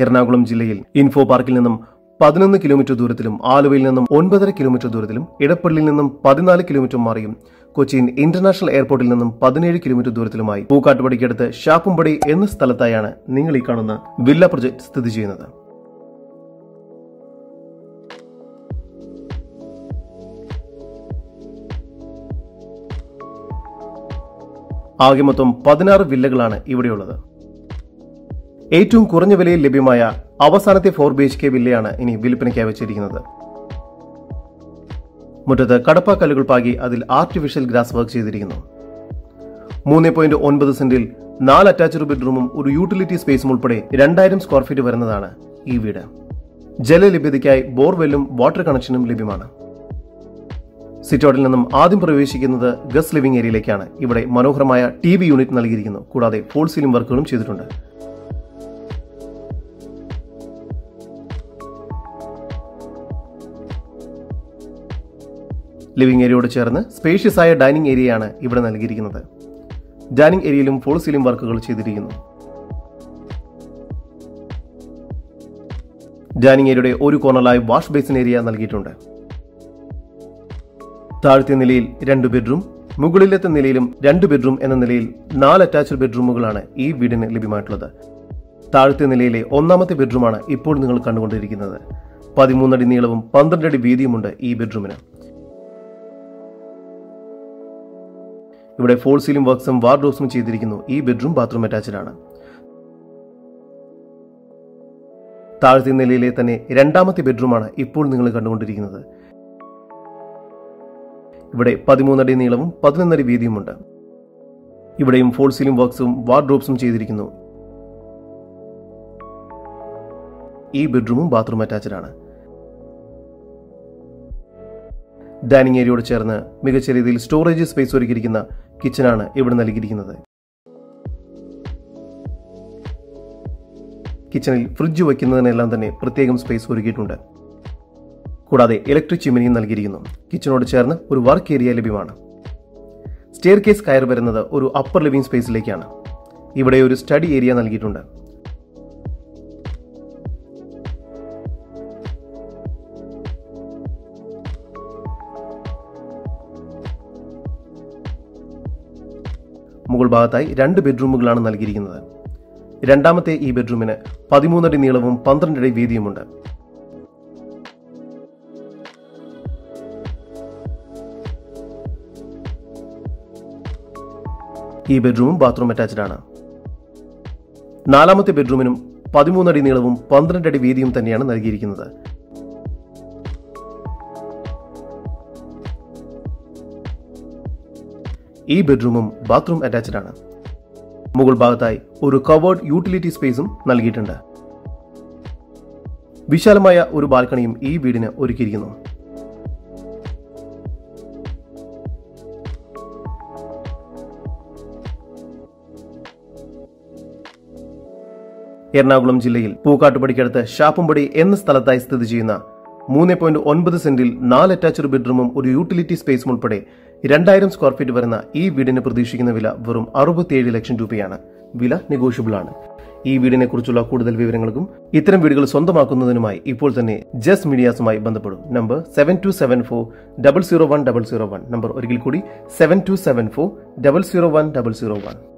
എറണാകുളം ജില്ലയിൽ ഇൻഫോപാർക്കിൽ നിന്നും 11 കിലോമീറ്റർ ദൂരത്തിലും ആലുവയിൽ നിന്നും 9.5 കിലോമീറ്റർ ദൂരത്തിലും ഇടപ്പള്ളിയിൽ നിന്നും 14 കിലോമീറ്റർ മാറിയും കൊച്ചിൻ ഇന്റർനാഷണൽ എയർപോർട്ടിൽ നിന്നും 17 കിലോമീറ്റർ ദൂരത്തിലുമായി പൂക്കാട്ടുപടിക്കടുത്ത് ഷാപ്പുംപടി എന്ന സ്ഥലത്തായാണ് നിങ്ങൾ ഈ കാണുന്ന വില്ല പ്രൊജക്ട് സ്ഥിതി ചെയ്യുന്നത്. ആകെ മൊത്തം 16 വില്ലകളാണ് ഇവിടെയുള്ളത്. ഏറ്റവും കുറഞ്ഞ വിലയിൽ ലഭ്യമായ അവസാനത്തെ 4 BHK വില്ലയാണ് ഇനി വിൽപ്പനയ്ക്കായി വെച്ചിരിക്കുന്നത്. മുറ്റത്ത് കടപ്പാക്കല്ലുകൾ പാകി അതിൽ ആർട്ടിഫിഷ്യൽ ഗ്രാസ് വർക്ക് ചെയ്തിരിക്കുന്നു. 3.9 സെന്റിൽ 4 അറ്റാച്ച്ഡ് ബെഡ്റൂമും ഒരു യൂട്ടിലിറ്റി സ്പേസും ഉൾപ്പെടെ 2000 സ്ക്വയർ ഫീറ്റ് വരുന്നതാണ് ഈ വീട്. ജലലഭ്യതയ്ക്കായി ബോർവെല്ലും വാട്ടർ കണക്ഷനും ലഭ്യമാണ്. സിറ്റോട്ടിൽ നിന്നും ആദ്യം പ്രവേശിക്കുന്നത് ഗസ്റ്റ് ലിവിംഗ് ഏരിയയിലേക്കാണ്. ഇവിടെ മനോഹരമായ TV യൂണിറ്റ് നൽകിയിരിക്കുന്നു. കൂടാതെ ഫോൾ സീലിംഗ് വർക്കുകളും ചെയ്തിട്ടുണ്ട്. ലിവിംഗ് ഏരിയയോട് ചേർന്ന് സ്പേഷ്യസ് ആയ ഡൈനിങ് ഏരിയയാണ് ഇവിടെ നൽകിയിരിക്കുന്നത്. ഡൈനിങ് ഏരിയയിലും ഫോൾ സീലിംഗ് വർക്കുകൾ ചെയ്തിരിക്കുന്നു. ഡൈനിങ് ഏരിയയുടെ ഒരു കോർണറിലായി വാഷ് ബേസിൻ ഏരിയ നൽകിയിട്ടുണ്ട്. താഴത്തെ നിലയിൽ 2 ബെഡ്റൂം, മുകളിലത്തെ നിലയിലും 2 ബെഡ്റൂം എന്ന നിലയിൽ 4 അറ്റാച്ച്ഡ് ബെഡ്റൂമുകളാണ് ഈ വീടിന് ലഭ്യമായിട്ടുള്ളത്. താഴത്തെ നിലയിലെ 1ാമത്തെ ബെഡ്റൂമാണ് ഇപ്പോൾ നിങ്ങൾ കണ്ടുകൊണ്ടിരിക്കുന്നത്. 13 അടി നീളവും 12 അടി വീതിയുമുണ്ട് ഈ ബെഡ്റൂമിന്. ഇവിടെ ഫോൾ സീലിംഗ് വർക്ക്സും വാർഡ്രോബ്സും ചെയ്തിരിക്കുന്നു. ഈ ബെഡ്റൂം ബാത്റൂം അറ്റാച്ച്ഡ് ആണ്. താഴത്തെ നിലയിലെ തന്നെ 2ാമത്തെ ബെഡ്റൂമാണ് ഇപ്പോൾ നിങ്ങൾ കണ്ടുകൊണ്ടിരിക്കുന്നത്. ഇവിടെ 13 അടി നീളവും 11 അടി വീതിയുമുണ്ട്. ഇവിടെയും ഫോൾ സീലിംഗ് വർക്ക്സും വാർഡ്രോബ്സും ചെയ്തിരിക്കുന്നു. ഈ ബെഡ്റൂമും ബാത്റൂം അറ്റാച്ച്ഡ് ആണ്. ഡൈനിങ് ഏരിയയോട് ചേർന്ന് മികച്ച രീതിയിൽ സ്റ്റോറേജ് സ്പേസ് ഒരുക്കിയിരിക്കുന്ന കിച്ചനാണ് ഇവിടെ നൽകിയിരിക്കുന്നത്. കിച്ചണിൽ ഫ്രിഡ്ജ് വയ്ക്കുന്നതിനെല്ലാം തന്നെ പ്രത്യേകം സ്പേസ് ഒരുക്കിയിട്ടുണ്ട്. കൂടാതെ ഇലക്ട്രിക് ചിമ്മിനിയും നൽകിയിരിക്കുന്നു. കിച്ചനോട് ചേർന്ന് ഒരു വർക്ക് ഏരിയ ലഭ്യമാണ്. സ്റ്റെയർ കേസ് കയർ വരുന്നത് ഒരു അപ്പർ ലിവിംഗ് സ്പേസിലേക്കാണ്. ഇവിടെ ഒരു സ്റ്റഡി ഏരിയ നൽകിയിട്ടുണ്ട്. മുകൾ ഭാഗത്തായി 2 ബെഡ്റൂമുകളാണ് നൽകിയിരിക്കുന്നത്. 2ാമത്തെ ഈ ബെഡ്റൂമിന് 13 അടി നീളവും 12 അടി വീതിയുമുണ്ട്. ഈ ബെഡ്റൂമും ബാത്റൂം അറ്റാച്ച്ഡ് ആണ്. 4ാമത്തെ ബെഡ്റൂമിനും 13 അടി നീളവും 12 അടി വീതിയും തന്നെയാണ് നൽകിയിരിക്കുന്നത്. ഈ ബെഡ്റൂമും ബാത്റൂം അറ്റാച്ച്ഡ് ആണ്. മുകൾ ഭാഗത്തായി ഒരു കവേർഡ് യൂട്ടിലിറ്റി സ്പേസും നൽകിയിട്ടുണ്ട്. വിശാലമായ ഒരു ബാൽക്കണിയും ഈ വീടിന് ഒരുക്കിയിരിക്കുന്നു. എറണാകുളം ജില്ലയിൽ പൂക്കാട്ടുപടിക്കടുത്ത് ഷാപ്പുംപടി എന്ന സ്ഥലത്തായി സ്ഥിതി ചെയ്യുന്ന 3.9 സെന്റിൽ 4 അറ്റാച്ച്ഡ് ബെഡ്റൂമും ഒരു യൂട്ടിലിറ്റി സ്പേസും ഉൾപ്പെടെ 2000 സ്ക്വയർ ഫീറ്റ് വരുന്ന ഈ വീടിന് പ്രതീക്ഷിക്കുന്ന വില വെറും 67 ലക്ഷം രൂപയാണ്. വില നെഗോഷ്യബിൾ ആണ്. ഈ വീടിനെ കുറിച്ചുള്ള കൂടുതൽ വിവരങ്ങൾക്കും ഇത്തരം വീടുകൾ സ്വന്തമാക്കുന്നതിനുമായി ഇപ്പോൾ തന്നെ ജസ്റ്റ് മീഡിയാസുമായി ബന്ധപ്പെടും. നമ്പർ 7274001001. നമ്പർ ഒരിക്കൽ കൂടി 7274001001.